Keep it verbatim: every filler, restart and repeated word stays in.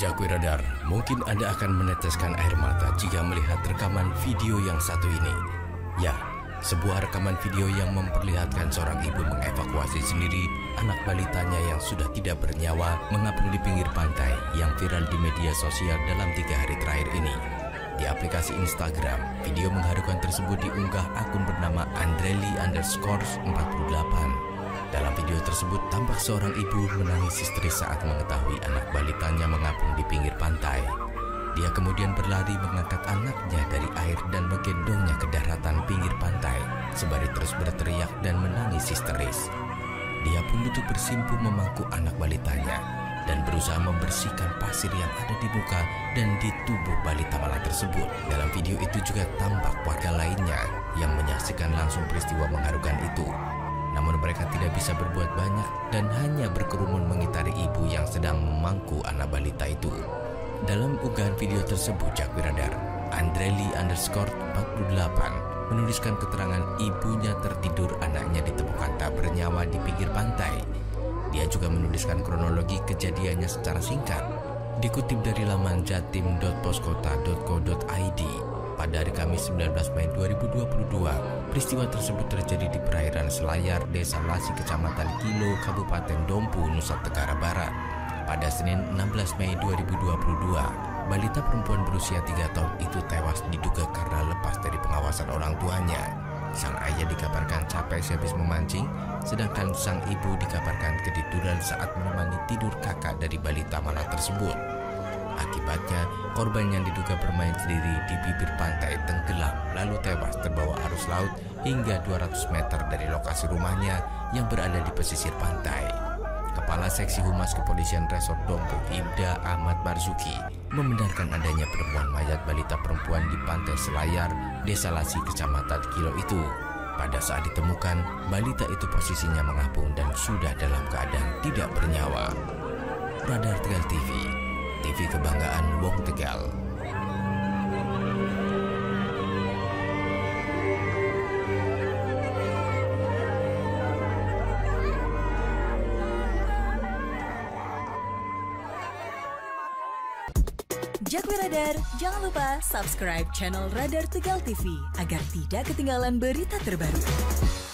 Jaku Radar, mungkin Anda akan meneteskan air mata jika melihat rekaman video yang satu ini. Ya, sebuah rekaman video yang memperlihatkan seorang ibu mengevakuasi sendiri anak balitanya yang sudah tidak bernyawa mengapung di pinggir pantai yang viral di media sosial dalam tiga hari terakhir ini. Di aplikasi Instagram, video mengharukan tersebut diunggah akun bernama Andreli underscore empat puluh delapan. Dalam video tersebut, tampak seorang ibu menangis histeris saat mengetahui anak balitanya mengapung di pinggir pantai. Dia kemudian berlari mengangkat anaknya dari air dan menggendongnya ke daratan pinggir pantai, sembari terus berteriak dan menangis histeris. Dia pun butuh bersimpu memangku anak balitanya dan berusaha membersihkan pasir yang ada di muka dan di tubuh balita malang tersebut. Dalam video itu juga tampak warga lainnya yang menyaksikan langsung peristiwa mengharukan itu. Namun mereka tidak bisa berbuat banyak dan hanya berkerumun mengitari ibu yang sedang memangku anak balita itu. Dalam unggahan video tersebut, Jaku Radar, Andreli underscore empat puluh delapan menuliskan keterangan ibunya tertidur, anaknya ditemukan tak bernyawa di pinggir pantai. Dia juga menuliskan kronologi kejadiannya secara singkat. Dikutip dari laman jatim dot poskota dot co dot id, pada hari Kamis sembilan belas Mei dua ribu dua puluh dua, peristiwa tersebut terjadi di perairan Selayar, Desa Lasi, Kecamatan Kilo, Kabupaten Dompu, Nusa Tenggara Barat. Pada Senin enam belas Mei dua ribu dua puluh dua, balita perempuan berusia tiga tahun itu tewas diduga karena lepas dari pengawasan orang tuanya. Sang ayah dikabarkan capek sehabis memancing, sedangkan sang ibu dikabarkan ketiduran saat menemani tidur kakak dari balita malang tersebut. Akibatnya, korban yang diduga bermain sendiri di bibir pantai tenggelam lalu tewas terbawa arus laut hingga dua ratus meter dari lokasi rumahnya yang berada di pesisir pantai. Kepala Seksi Humas Kepolisian Resort Dompu, Ibda Ahmad Marzuki, membenarkan adanya penemuan mayat balita perempuan di pantai Selayar, Desa Lasi, Kecamatan Kilo itu. Pada saat ditemukan, balita itu posisinya mengapung dan sudah dalam keadaan tidak bernyawa. Radar Tegal T V, T V kebanggaan wong Tegal. Jaku Radar, jangan lupa subscribe channel Radar Tegal T V agar tidak ketinggalan berita terbaru.